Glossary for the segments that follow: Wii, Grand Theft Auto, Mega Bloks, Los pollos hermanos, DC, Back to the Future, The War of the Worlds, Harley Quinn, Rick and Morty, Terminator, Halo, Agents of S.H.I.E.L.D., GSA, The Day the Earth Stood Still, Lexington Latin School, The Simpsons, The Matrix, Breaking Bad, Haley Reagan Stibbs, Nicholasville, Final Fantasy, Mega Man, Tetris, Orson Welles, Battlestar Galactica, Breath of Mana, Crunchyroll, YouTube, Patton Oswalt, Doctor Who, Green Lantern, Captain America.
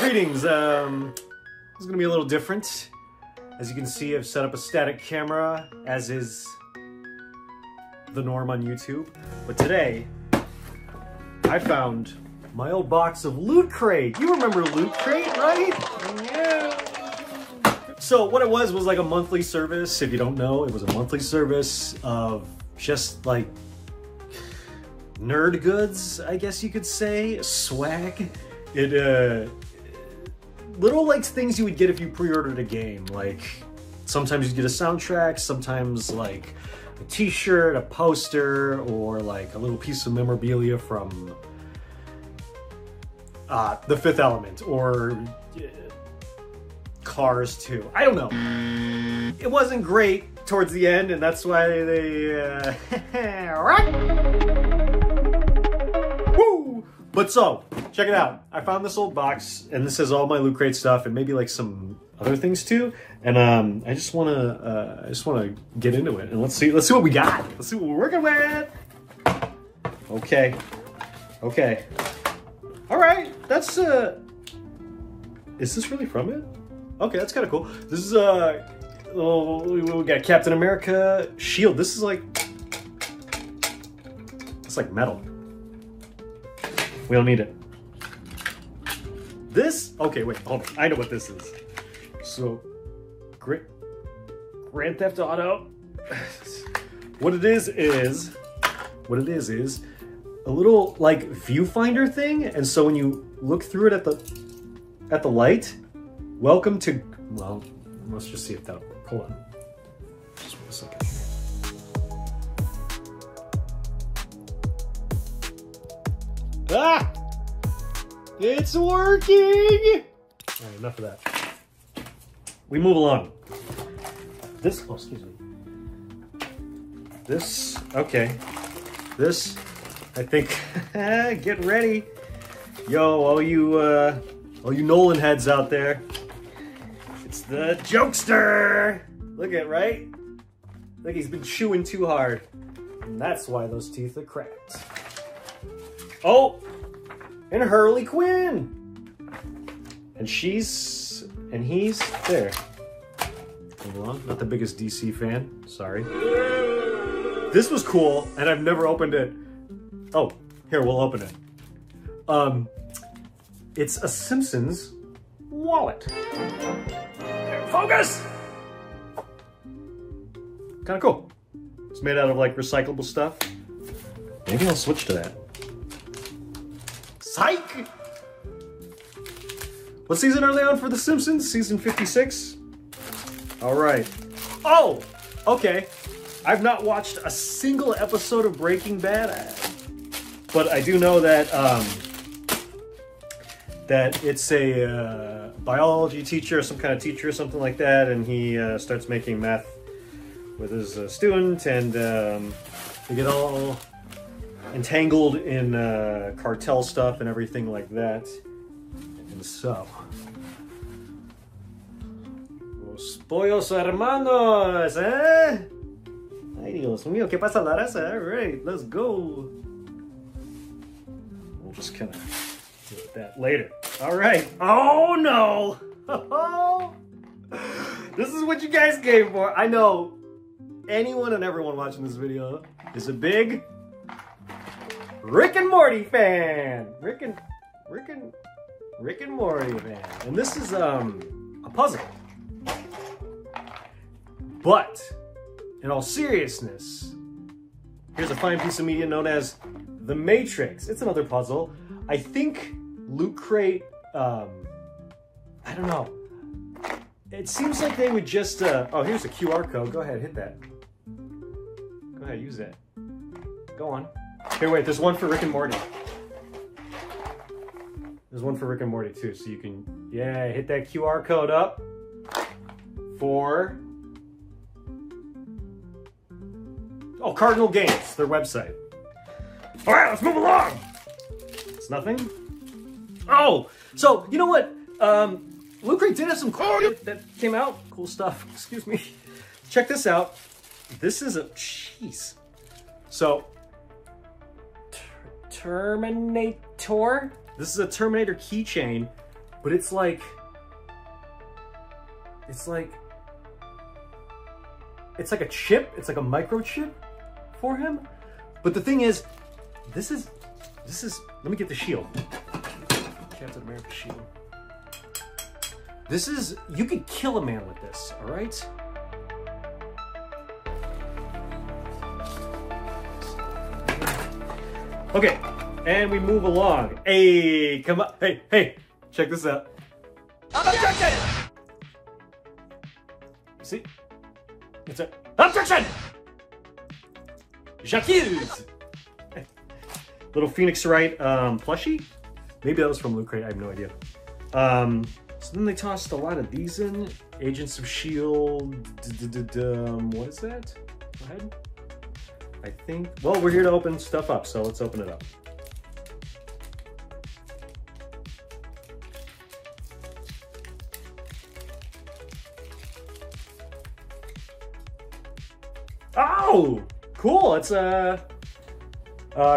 Greetings, this is gonna be a little different. As you can see, I've set up a static camera, as is the norm on YouTube. But today, I found my old box of Loot Crate. You remember Loot Crate, right? Yeah. So what it was like a monthly service. If you don't know, it was a monthly service of just like nerd goods, I guess you could say, swag. Little like things you would get if you pre-ordered a game. Like sometimes you'd get a soundtrack, sometimes like a t-shirt, a poster, or like a little piece of memorabilia from The Fifth Element or Cars 2. I don't know. It wasn't great towards the end, and that's why they Woo! But so, check it out. I found this old box, and this is all my Loot Crate stuff, and maybe like some other things too. And I just wanna get into it, and let's see what we got. Let's see what we're working with. Okay, okay, all right. That's is this really from it? Okay, that's kind of cool. This is we got Captain America S.H.I.E.L.D. This is like it's like metal. We don't need it. This? Okay, wait, hold on. I know what this is. So, Grand Theft Auto. What it is a little like viewfinder thing. And so when you look through it at the light, welcome to. Well, let's just see if that. Hold on. Just one second. Ah! It's working! All right, enough of that. We move along. This, oh, excuse me. This, okay. This, I think, get ready. Yo, all you Nolan heads out there. It's the jokester! Look at it, right? Like he's been chewing too hard. And that's why those teeth are cracked. Oh! And Harley Quinn! And he's there. Hold on, not the biggest DC fan, sorry. This was cool, and I've never opened it. Oh, here, we'll open it. It's a Simpsons wallet. Focus! Kinda cool. It's made out of like recyclable stuff. Maybe I'll switch to that. Psych! What season are they on for The Simpsons? Season 56? Alright. Oh! Okay. I've not watched a single episode of Breaking Bad, but I do know that, that it's a biology teacher, some kind of teacher or something like that, and he starts making meth with his student, and they get all entangled in cartel stuff and everything like that. And so, Los pollos hermanos, eh? Ay, Dios mío, ¿qué pasa la raza? All right, let's go. We'll just kind of deal with that later. All right. Oh, no. This is what you guys came for. I know anyone and everyone watching this video is a big Rick and Morty fan! Rick and Morty fan. And this is a puzzle. But in all seriousness, here's a fine piece of media known as The Matrix. It's another puzzle. I think Loot Crate, I don't know. It seems like they would just oh, here's a QR code. Go ahead, hit that. Go ahead, use that. Go on. Here, wait, there's one for Rick and Morty. There's one for Rick and Morty, too, so you can, yeah, hit that QR code up for, oh, Cardinal Games, their website. All right, let's move along. It's nothing. Oh, so, you know what? Loot Crate did have some cool that came out. Cool stuff, excuse me. Check this out. This is a, jeez. So, Terminator? This is a Terminator keychain, But it's like a chip, it's like a microchip for him. But the thing is, let me get the shield. Captain America shield. This is, you could kill a man with this, all right? Okay, and we move along. Hey, come on, hey, check this out. Objection! See? It's a, objection! J'accuse! Little Phoenix Wright plushie? Maybe that was from Loot Crate, I have no idea. So then they tossed a lot of these in. Agents of S.H.I.E.L.D. What is that? Go ahead. I think, well, we're here to open stuff up, so let's open it up. Oh, cool, it's a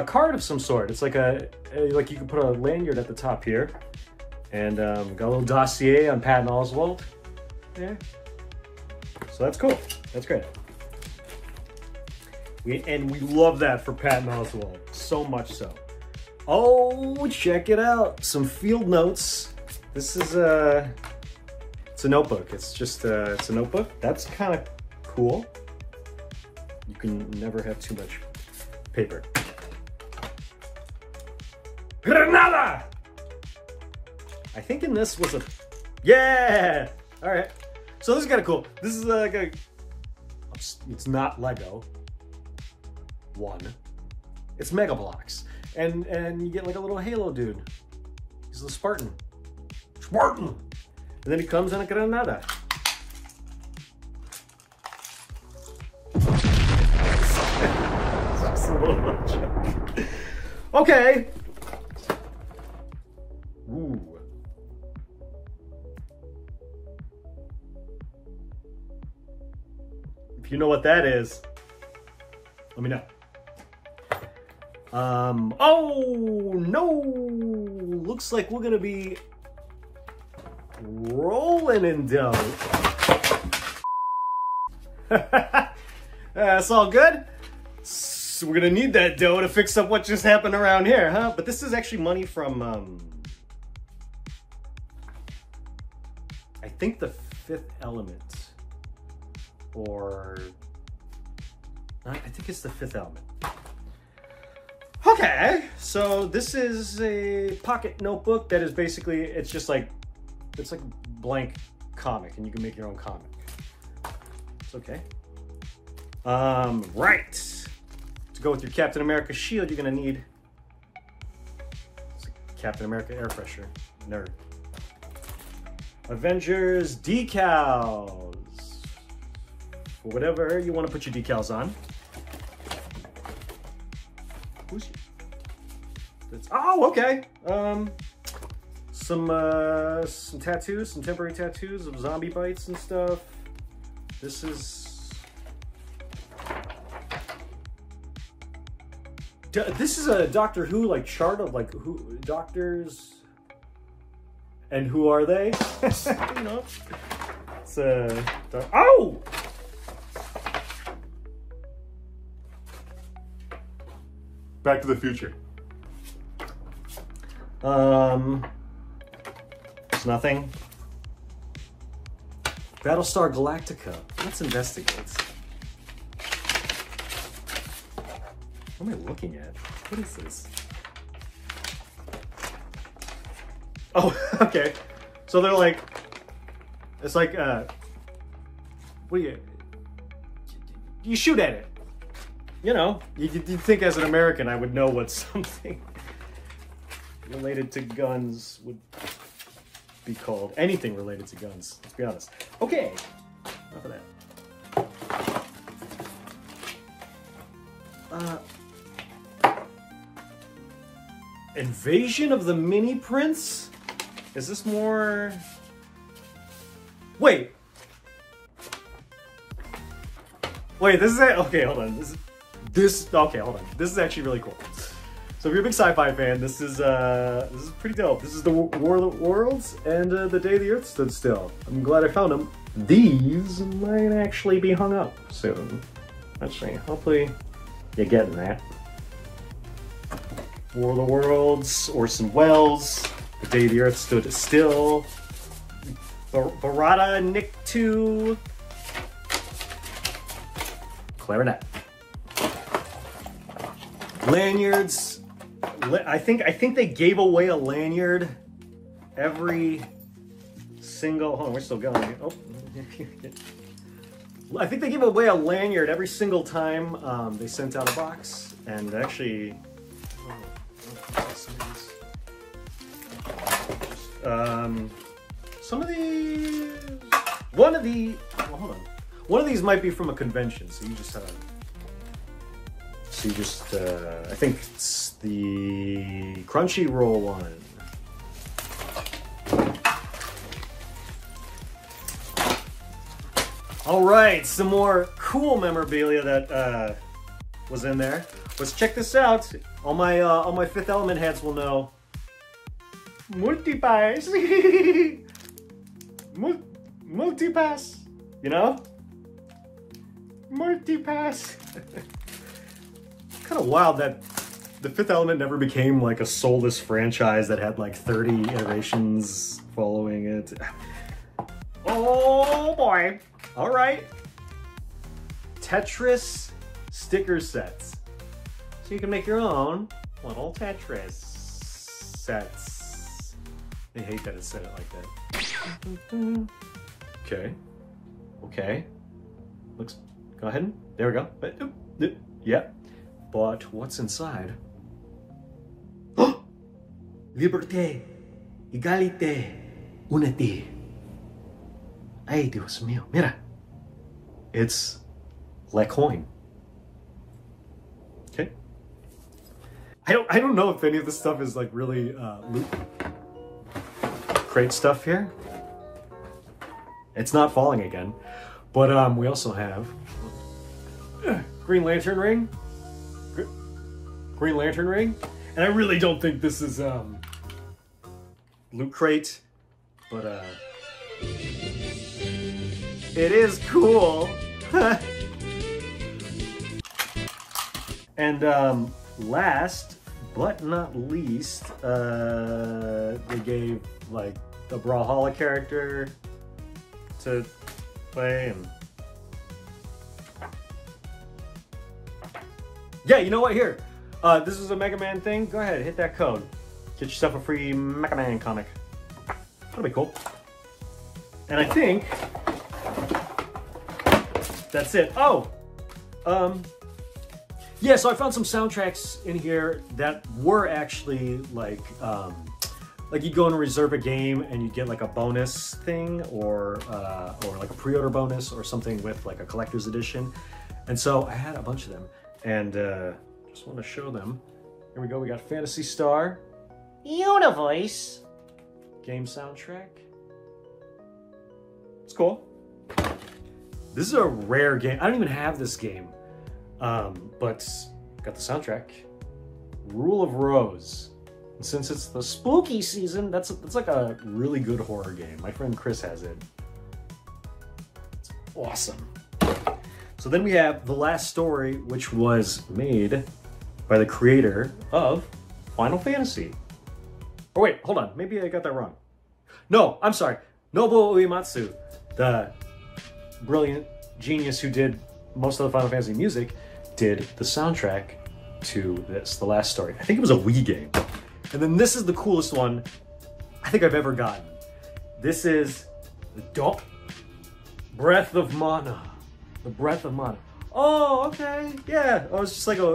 card of some sort. It's like like you can put a lanyard at the top here. And got a little dossier on Patton Oswalt. Yeah. So that's cool. That's great. And we love that for Patton Oswalt. So much so. Oh, check it out. Some field notes. This is a... It's a notebook. It's just it's a notebook. That's kind of cool. You can never have too much paper. Granada! I think in this was a, yeah! All right, so this is kind of cool. This is like a, it's not Lego one, it's Mega Bloks. And you get like a little Halo dude. He's a Spartan. Spartan! And then he comes in a Granada. That's a little joke. Okay. Ooh. If you know what that is, let me know. Oh no! Looks like we're gonna be rolling in dough. That's all good. So we're gonna need that dough to fix up what just happened around here, huh? But this is actually money from, I think The Fifth Element. Or I think it's The Fifth Element. Okay, so this is a pocket notebook that is basically, it's just like, it's like a blank comic and you can make your own comic. It's okay. Right. To go with your Captain America shield, you're gonna need Captain America air freshener. Nerd. Avengers decal. Whatever you want to put your decals on. Who's that's, oh, okay. Some tattoos, some temporary tattoos of zombie bites and stuff. This is a Doctor Who like chart of like who doctors and who are they? You know, it's a oh. Back to the Future. It's nothing. Battlestar Galactica. Let's investigate. What am I looking at? What is this? Oh, okay. So they're like, it's like, what do you? You shoot at it. You know, you'd think as an American, I would know what something related to guns would be called. Anything related to guns, let's be honest. Okay, enough of that. Invasion of the Mini Prince? Is this more... Wait. Wait, this is it? Okay, hold on. This is... okay, hold on. This is actually really cool. So if you're a big sci-fi fan, this is pretty dope. This is The War of the Worlds and The Day the Earth Stood Still. I'm glad I found them. These might actually be hung up soon. Let's see, hopefully you're getting that. War of the Worlds, Orson Welles, The Day the Earth Stood Still, Barada Nick 2, clarinet, lanyards. I think they gave away a lanyard every single. Hold on, we're still going. Oh, I think they gave away a lanyard every single time they sent out a box, and actually. Some of these, one of these might be from a convention. So you just, I think it's the Crunchyroll one. All right, some more cool memorabilia that was in there. Let's check this out. All my Fifth Element heads will know. Multipass. Multipass. You know? Multipass. Kind of wild that the Fifth Element never became like a soulless franchise that had like 30 iterations following it. Oh boy. All right. Tetris sticker sets. So you can make your own little Tetris sets. I hate that it said it like that. Okay. Okay. Looks, go ahead. There we go. Yeah. But what's inside? Liberté, egalité, unity. Ay, Dios mío, mira. It's la coin. I don't know if any of this stuff is like really Loot Crate stuff here. It's not falling again. But we also have Green Lantern ring. Green Lantern ring. And I really don't think this is Loot Crate, but it is cool. And last but not least, they gave like the Brawlhalla character to play. And... yeah, you know what? Here, this is a Mega Man thing. Go ahead, hit that code. Get yourself a free Mega Man comic. That'll be cool. And I think that's it. Oh, yeah, so I found some soundtracks in here that were actually like you'd go and reserve a game and you'd get like a bonus thing or like a pre-order bonus or something with like a collector's edition. And so I had a bunch of them and just want to show them. Here we go. We got Phantasy Star, Univoice, game soundtrack. It's cool. This is a rare game. I don't even have this game. But got the soundtrack, Rule of Rose. And since it's the spooky season, that's like a really good horror game. My friend Chris has it. It's awesome. So then we have The Last Story, which was made by the creator of Final Fantasy. Oh wait, hold on. Maybe I got that wrong. No, I'm sorry. Nobuo Uematsu, the brilliant genius who did most of the Final Fantasy music, did the soundtrack to this, The Last Story. I think it was a Wii game. And then this is the coolest one I think I've ever gotten. This is the Breath of Mana. The Breath of Mana. Oh, okay, yeah. Oh, it's just like a,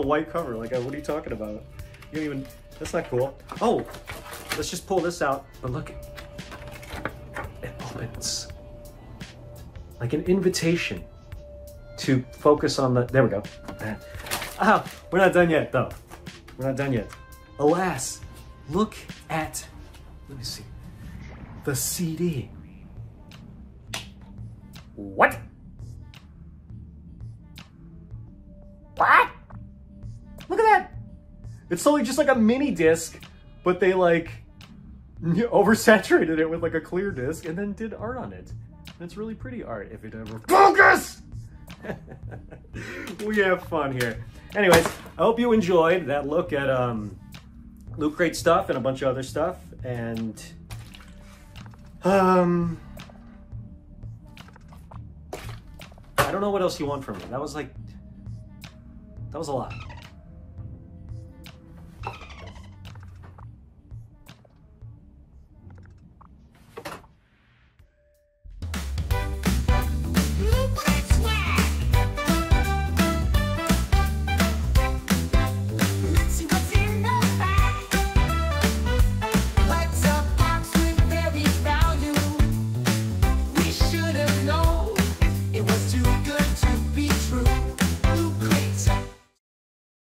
white cover. Like, what are you talking about? You don't even, that's not cool. Oh, let's just pull this out. But look, it opens like an invitation to focus on the, there we go. Ah, we're not done yet though. We're not done yet. Alas, look at, let me see, the CD. What? What? Look at that. It's totally just like a mini disc, but they like oversaturated it with like a clear disc and then did art on it. And it's really pretty art if it ever focus. We have fun here. Anyways, I hope you enjoyed that look at Loot Crate stuff and a bunch of other stuff, and I don't know what else you want from me. That was a lot.